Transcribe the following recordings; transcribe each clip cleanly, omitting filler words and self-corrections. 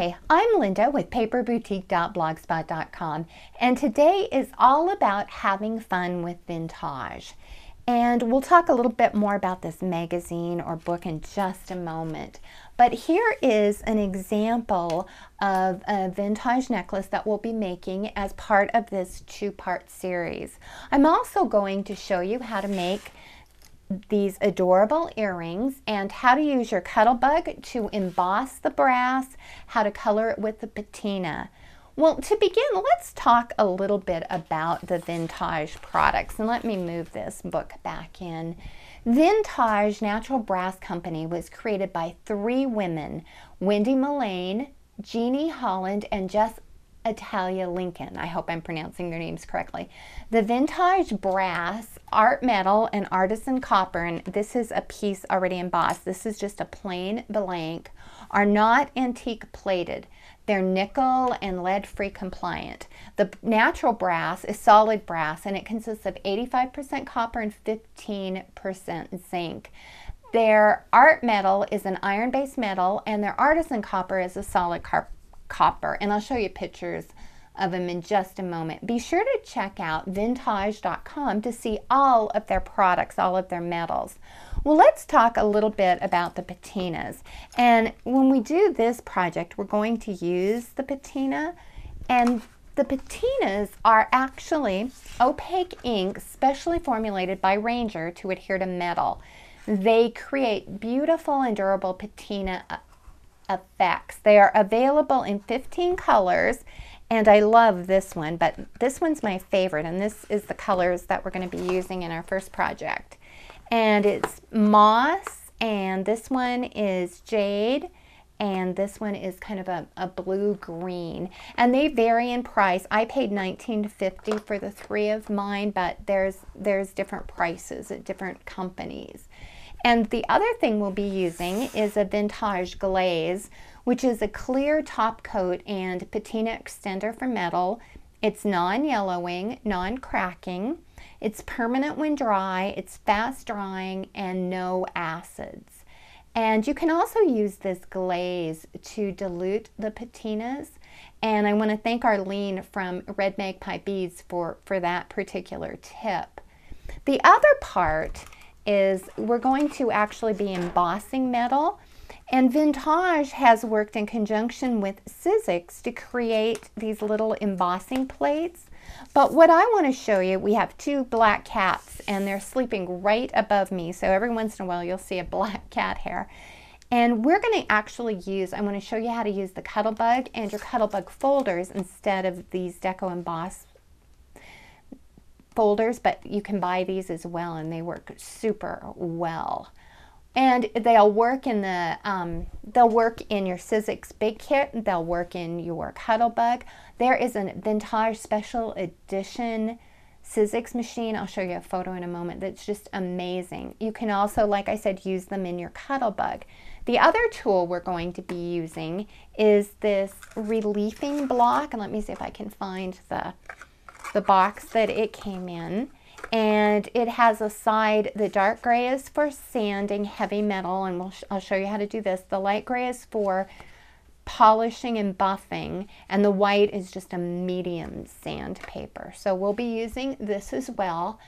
Hi, I'm Linda with paperboutique.blogspot.com, and today is all about having fun with vintage. And we'll talk a little bit more about this magazine or book in just a moment. But here is an example of a vintage necklace that we'll be making as part of this two-part series. I'm also going to show you how to make these adorable earrings and how to use your Cuttlebug to emboss the brass, how to color it with the patina. Well, to begin, let's talk a little bit about the vintage products, and let me move this book back in. Vintage Natural Brass Company was created by three women, Wendy Mullane, Jeannie Holland, and Jess Natalia Lincoln. I hope I'm pronouncing their names correctly. The vintage brass, art metal, and artisan copper, and this is a piece already embossed. This is just a plain blank, are not antique plated. They're nickel and lead-free compliant. The natural brass is solid brass, and it consists of 85% copper and 15% zinc. Their art metal is an iron-based metal, and their artisan copper is a solid copper. And I'll show you pictures of them in just a moment. Be sure to check out Vintaj.com to see all of their products, all of their metals. Well, let's talk a little bit about the patinas. And when we do this project, we're going to use the patina. And the patinas are actually opaque ink specially formulated by Ranger to adhere to metal. They create beautiful and durable patina effects. They are available in 15 colors. And I love this one, but this one's my favorite, and this is the colors that we're going to be using in our first project. And it's moss, and this one is jade, and this one is kind of a blue-green. And they vary in price. I paid $19.50 for the three of mine, but there's different prices at different companies. And the other thing we'll be using is a vintage glaze, which is a clear top coat and patina extender for metal. It's non-yellowing, non-cracking. It's permanent when dry. It's fast drying and no acids. And you can also use this glaze to dilute the patinas. And I want to thank Arlene from Red Magpie Beads for that particular tip. The other part is we're going to actually be embossing metal, and Vintage has worked in conjunction with Sizzix to create these little embossing plates. But what I want to show you, we have two black cats, and they're sleeping right above me, so every once in a while you'll see a black cat hair. And we're going to actually use, I want to show you how to use the Cuttlebug and your Cuttlebug folders instead of these deco embossed folders, but you can buy these as well, and they work super well. And they'll work in the they'll work in your Sizzix Big Kit. They'll work in your Cuttlebug. There is a vintage special edition Sizzix machine. I'll show you a photo in a moment. That's just amazing. You can also, like I said, use them in your Cuttlebug. The other tool we're going to be using is this reliefing block. And let me see if I can find the box that it came in, and it has a side. The dark gray is for sanding heavy metal, and I'll show you how to do this. The light gray is for polishing and buffing, and the white is just a medium sandpaper. So we'll be using this as well.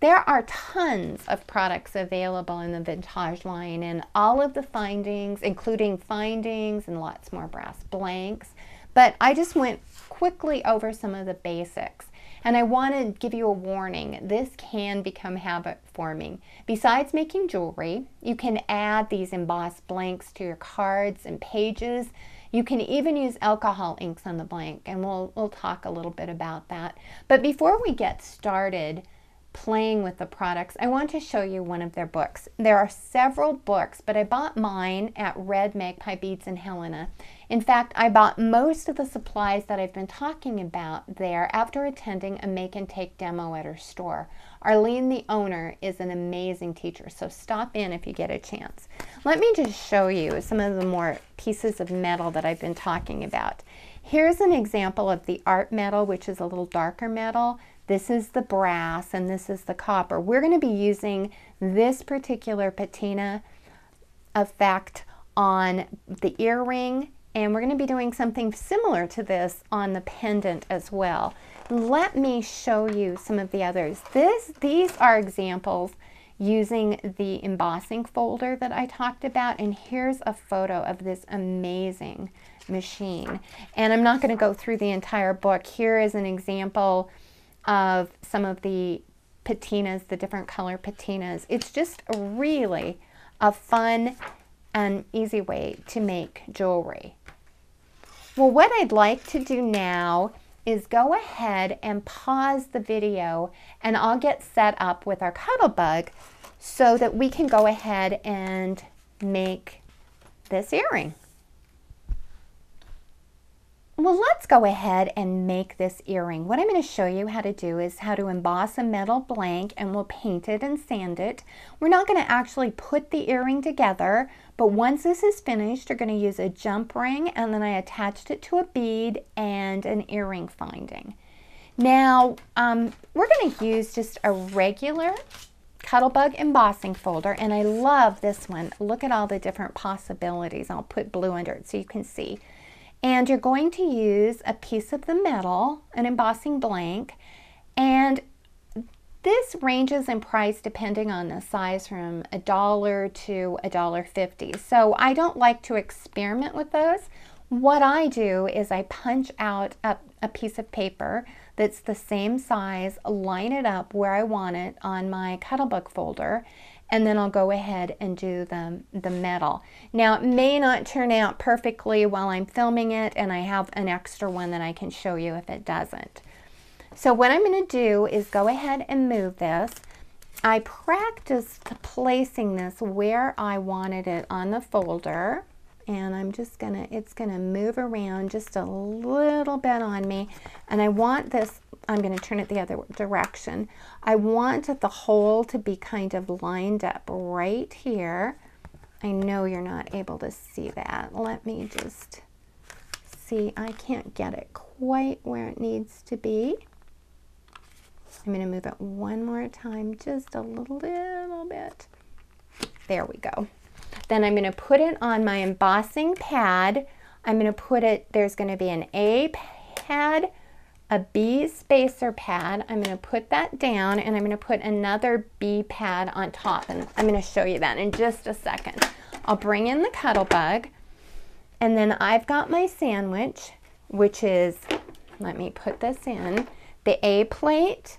There are tons of products available in the vintage line, and all of the findings, including findings and lots more brass blanks. But I just went quickly over some of the basics. And I want to give you a warning, this can become habit forming. Besides making jewelry, you can add these embossed blanks to your cards and pages. You can even use alcohol inks on the blank, and we'll talk a little bit about that. But before we get started playing with the products, I want to show you one of their books. There are several books, but I bought mine at Red Magpie Beads in Helena. In fact, I bought most of the supplies that I've been talking about there after attending a make and take demo at her store. Arlene, the owner, is an amazing teacher, so stop in if you get a chance. Let me just show you some of the more pieces of metal that I've been talking about. Here's an example of the art metal, which is a little darker metal. This is the brass, and this is the copper. We're going to be using this particular patina effect on the earring And we're going to be doing something similar to this on the pendant as well. Let me show you some of the others. These are examples using the embossing folder that I talked about, and here's a photo of this amazing machine. And I'm not going to go through the entire book. Here is an example of some of the patinas, the different color patinas. It's just really a fun and easy way to make jewelry. Well, what I'd like to do now is go ahead and pause the video, and I'll get set up with our Cuttlebug so that we can go ahead and make this earring. Well, let's go ahead and make this earring. What I'm going to show you how to do is how to emboss a metal blank, and we'll paint it and sand it. We're not going to actually put the earring together, but once this is finished, you're going to use a jump ring, and then I attached it to a bead and an earring finding. Now, we're going to use just a regular Cuttlebug embossing folder, and I love this one. Look at all the different possibilities. I'll put blue under it so you can see. And you're going to use a piece of the metal, an embossing blank, and this ranges in price depending on the size from $1 to $1.50. So I don't like to experiment with those. What I do is I punch out a piece of paper that's the same size, line it up where I want it on my Cuttlebug folder, and then I'll go ahead and do the metal. Now, it may not turn out perfectly while I'm filming it, and I have an extra one that I can show you if it doesn't. So what I'm going to do is go ahead and move this. I practiced placing this where I wanted it on the folder, and I'm just gonna, it's gonna move around just a little bit on me, and I want this, I'm going to turn it the other direction. I want the hole to be kind of lined up right here. I know you're not able to see that. Let me just see. I can't get it quite where it needs to be. I'm going to move it one more time, just a little bit. There we go. Then I'm going to put it on my embossing pad. I'm going to put it, there's going to be an A pad, a B spacer pad. I'm going to put that down, and I'm going to put another B pad on top, and I'm going to show you that in just a second. I'll bring in the Cuttlebug, and then I've got my sandwich, which is, let me put this in, the A plate,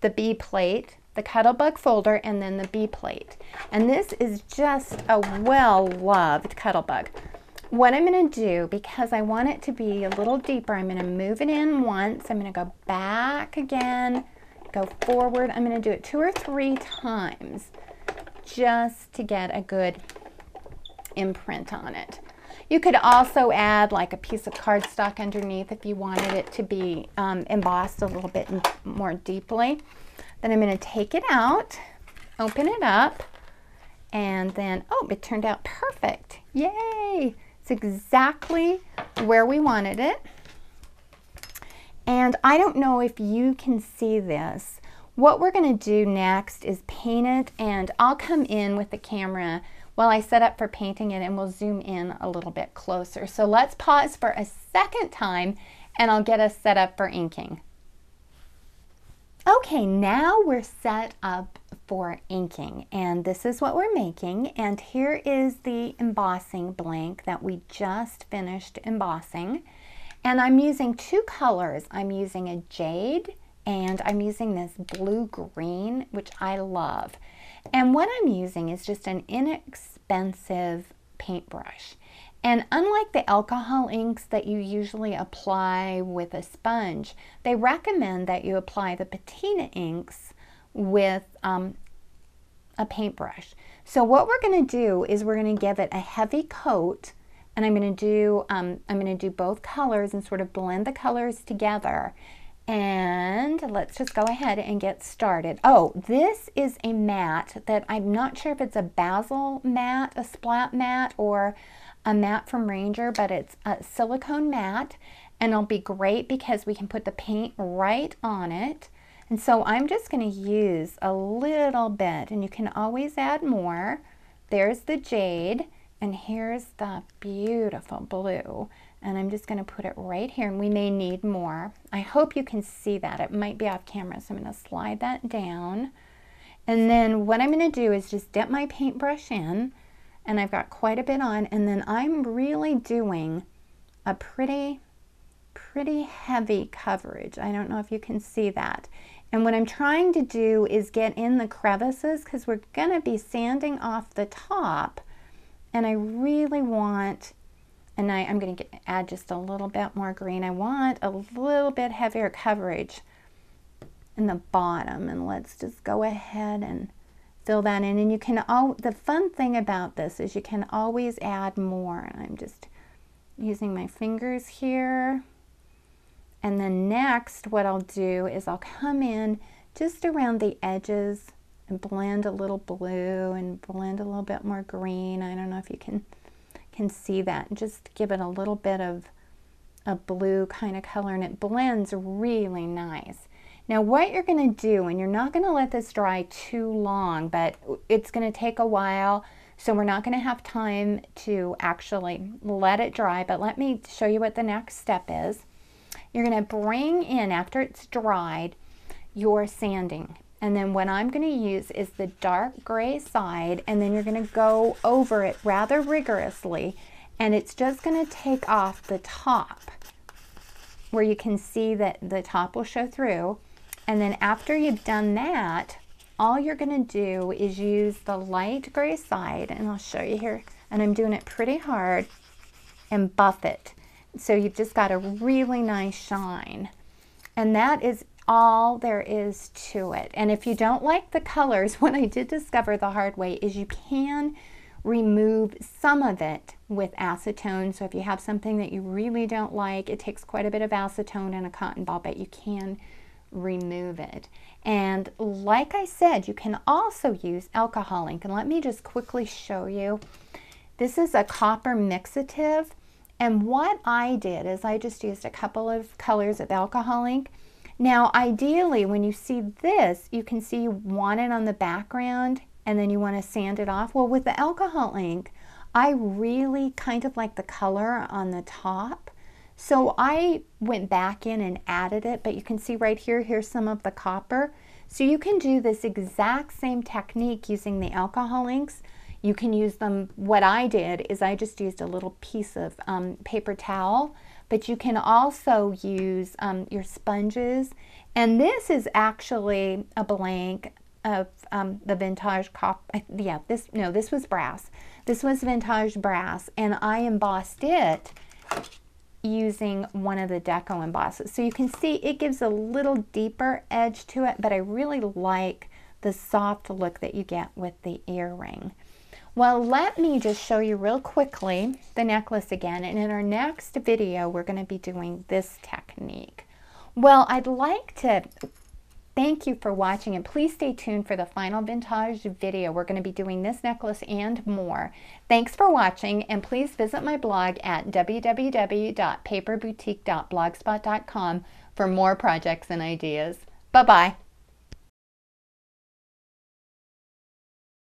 the B plate, the Cuttlebug folder, and then the B plate. And this is just a well-loved Cuttlebug. What I'm going to do, because I want it to be a little deeper, I'm going to move it in once, I'm going to go back again, go forward. I'm going to do it 2 or 3 times just to get a good imprint on it. You could also add like a piece of cardstock underneath if you wanted it to be embossed a little bit more deeply. Then I'm going to take it out, open it up, and then, oh, it turned out perfect. Yay! It's exactly where we wanted it. And I don't know if you can see this. What we're going to do next is paint it, and I'll come in with the camera while I set up for painting it, and we'll zoom in a little bit closer. So let's pause for a second time, and I'll get us set up for inking. Okay, now we're set up for inking, and this is what we're making, and here is the embossing blank that we just finished embossing. And I'm using 2 colors. I'm using a jade, and I'm using this blue green, which I love. And what I'm using is just an inexpensive paintbrush. And unlike the alcohol inks that you usually apply with a sponge, they recommend that you apply the patina inks with a paintbrush. So what we're going to do is we're going to give it a heavy coat, and I'm going to do both colors and sort of blend the colors together. And let's just go ahead and get started. Oh, this is a matte that I'm not sure if it's a basil matte, a splat matte, or a matte from Ranger, but it's a silicone matte, and it'll be great because we can put the paint right on it. And so I'm just going to use a little bit, and you can always add more. There's the jade, And here's the beautiful blue. And I'm just gonna put it right here, and we may need more. I hope you can see that. It might be off camera, so I'm gonna slide that down. And then what I'm gonna do is just dip my paintbrush in, and I've got quite a bit on, and then I'm really doing a pretty heavy coverage. I don't know if you can see that. And what I'm trying to do is get in the crevices, because we're gonna be sanding off the top, and I really want, and I'm going to add just a little bit more green. I want a little bit heavier coverage in the bottom, and let's just go ahead and fill that in. And you can, the fun thing about this is you can always add more. And I'm just using my fingers here. And then next what I'll do is I'll come in just around the edges and blend a little blue and blend a little bit more green. I don't know if you can see that, and just give it a little bit of a blue kind of color, and it blends really nice. Now what you're gonna do, and you're not gonna let this dry too long, but it's gonna take a while, so we're not gonna have time to actually let it dry, but let me show you what the next step is. You're gonna bring in, after it's dried, your sanding. And then what I'm going to use is the dark gray side, and then you're going to go over it rather rigorously, and it's just going to take off the top where you can see that the top will show through. And then after you've done that, all you're going to do is use the light gray side, and I'll show you here, and I'm doing it pretty hard, and buff it. So you've just got a really nice shine, and that is all there is to it. And if you don't like the colors, what I did discover the hard way is you can remove some of it with acetone. So if you have something that you really don't like, it takes quite a bit of acetone and a cotton ball, but you can remove it. And like I said, you can also use alcohol ink. And let me just quickly show you. This is a copper mixative. And what I did is I just used a couple of colors of alcohol ink. Now, ideally, when you see this, you can see you want it on the background, and then you want to sand it off. Well, with the alcohol ink, I really kind of like the color on the top. So I went back in and added it, but you can see right here, here's some of the copper. So you can do this exact same technique using the alcohol inks. You can use them, what I did is I just used a little piece of paper towel. But you can also use your sponges. And this is actually a blank of the vintage copper. Yeah, this was brass. This was vintage brass, and I embossed it using one of the deco embosses. So you can see it gives a little deeper edge to it, but I really like the soft look that you get with the earring. Well, let me just show you real quickly the necklace again, and in our next video we're going to be doing this technique. Well, I'd like to thank you for watching, and please stay tuned for the final vintage video. We're going to be doing this necklace and more. Thanks for watching, and please visit my blog at www.paperboutique.blogspot.com for more projects and ideas. Bye-bye.